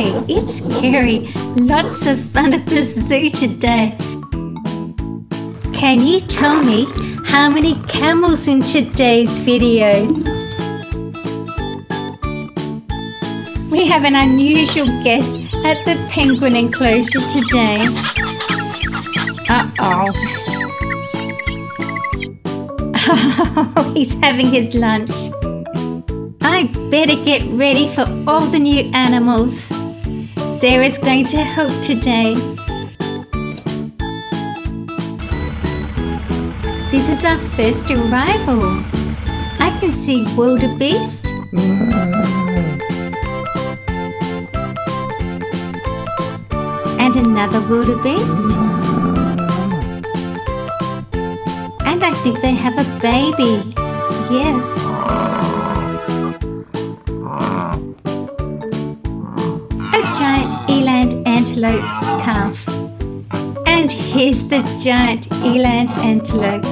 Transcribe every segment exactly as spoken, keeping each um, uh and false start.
Hi, it's Carrie. Lots of fun at this zoo today. Can you tell me how many camels in today's video? We have an unusual guest at the penguin enclosure today. Uh-oh. Oh, he's having his lunch. I better get ready for all the new animals. Sarah's going to help today. This is our first arrival. I can see wildebeest. And another wildebeest. I think they have a baby. Yes. A giant eland antelope calf. And here's the giant eland antelope.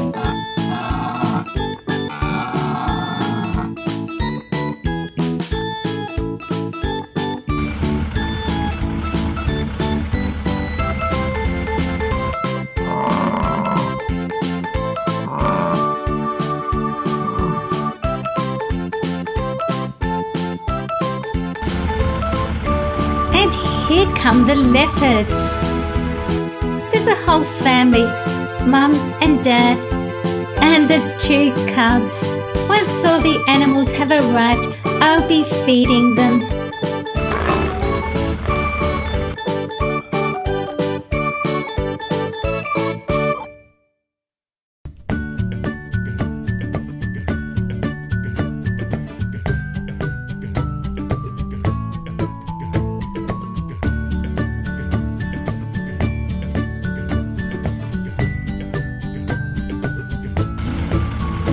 Here come the leopards. There's a whole family, mum and dad, and the two cubs. Once all the animals have arrived, I'll be feeding them.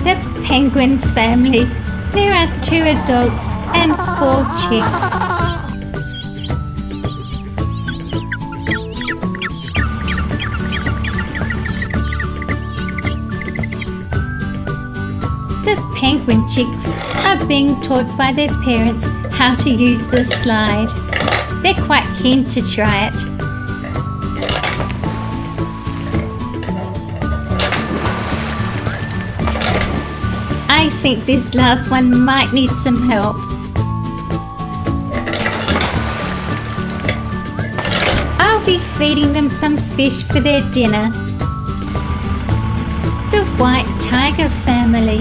The penguin family. There are two adults and four chicks. The penguin chicks are being taught by their parents how to use the slide. They're quite keen to try it. I think this last one might need some help. I'll be feeding them some fish for their dinner. The White Tiger family.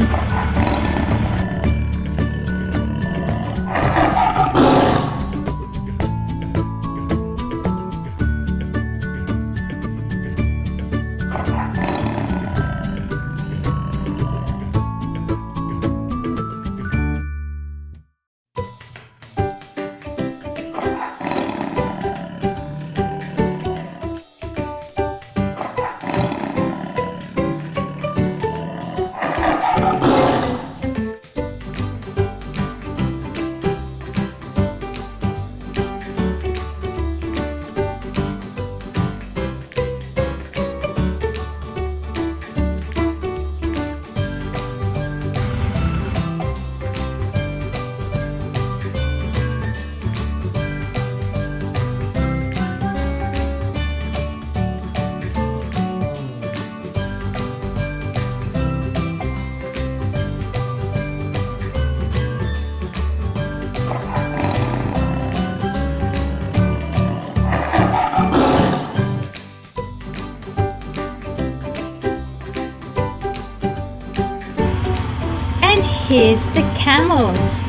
Here's the camels.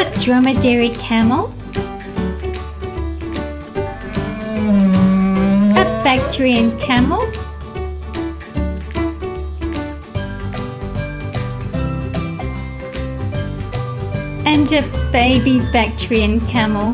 A dromedary camel. A Bactrian camel. And a baby Bactrian camel.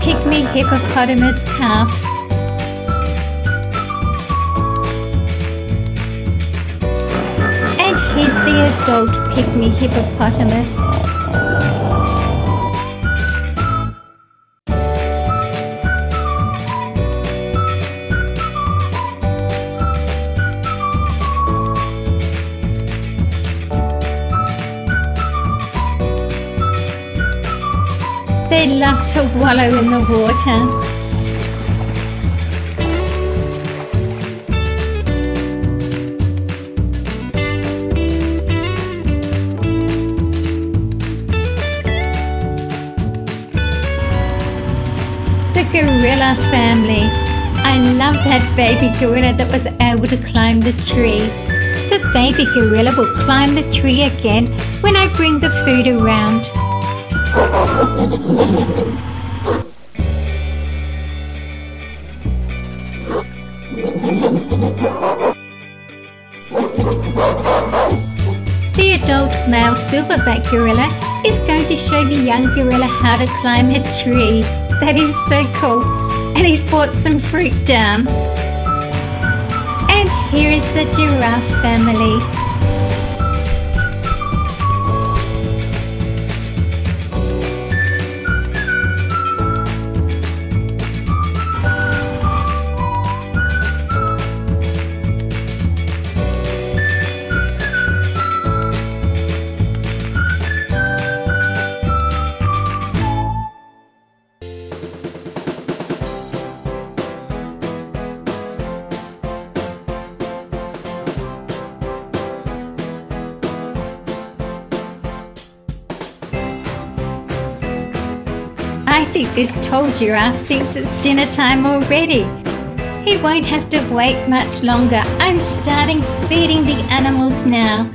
Pygmy hippopotamus calf. pygmy hippopotamus. They love to wallow in the water. Gorilla family. I love that baby gorilla that was able to climb the tree. The baby gorilla will climb the tree again when I bring the food around. The adult male silverback gorilla is going to show the young gorilla how to climb a tree. That is so cool. And he's brought some fruit down. And here is the giraffe family. I think this tall giraffe thinks it's dinner time already. He won't have to wait much longer. I'm starting feeding the animals now.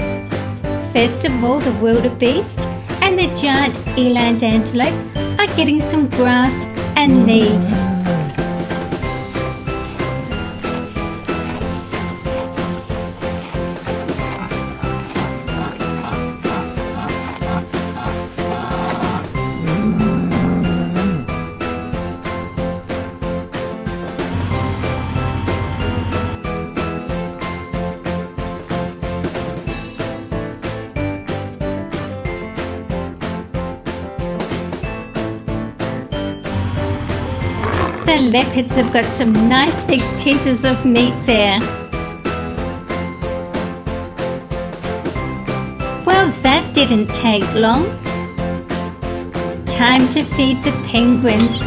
First of all, the wildebeest and the giant eland antelope are getting some grass and leaves. The leopards have got some nice big pieces of meat there. Well, that didn't take long. Time to feed the penguins.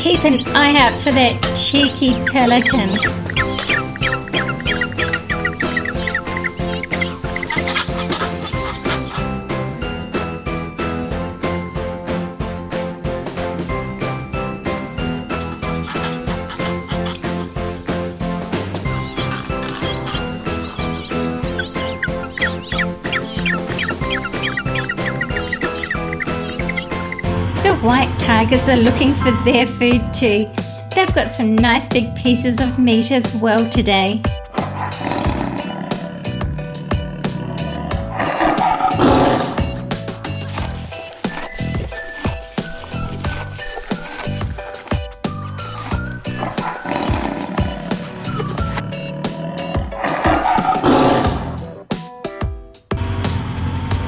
Keep an eye out for that cheeky pelican. White tigers are looking for their food too. They've got some nice big pieces of meat as well today.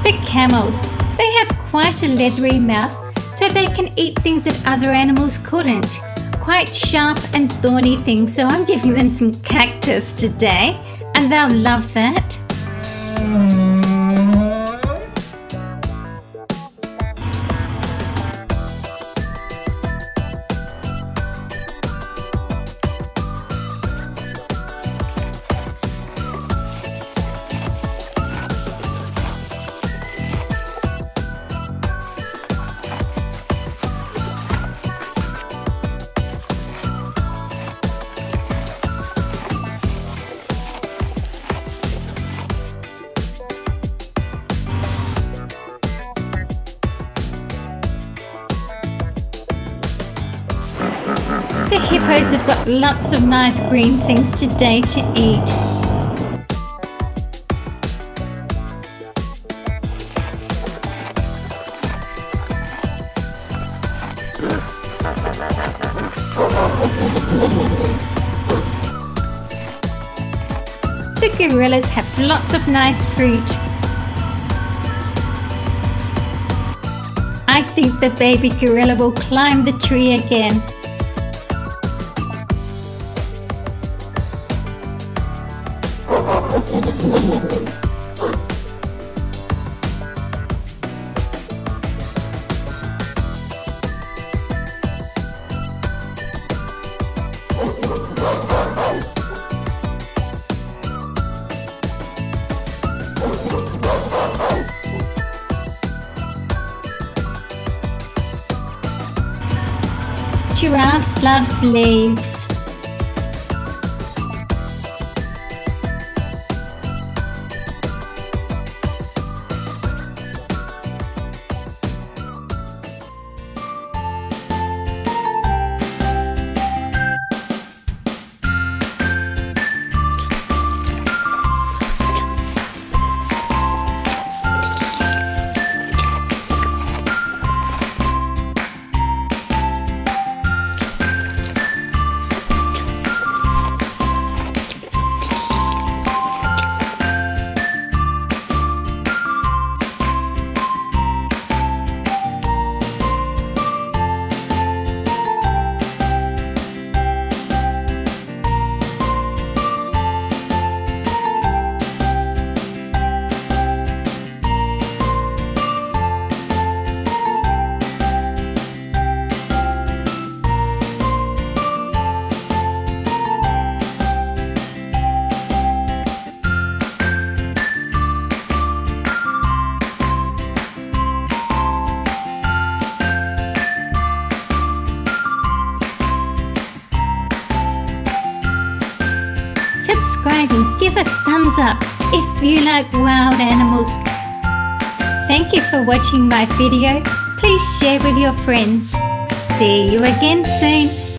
The camels, they have quite a leathery mouth, so they can eat things that other animals couldn't. Quite sharp and thorny things, so I'm giving them some cactus today, and they'll love that. The hippos have got lots of nice green things today to eat. The gorillas have lots of nice fruit. I think the baby gorilla will climb the tree again. Giraffes love leaves. Subscribe and give a thumbs up if you like wild animals. Thank you for watching my video. Please share with your friends. See you again soon.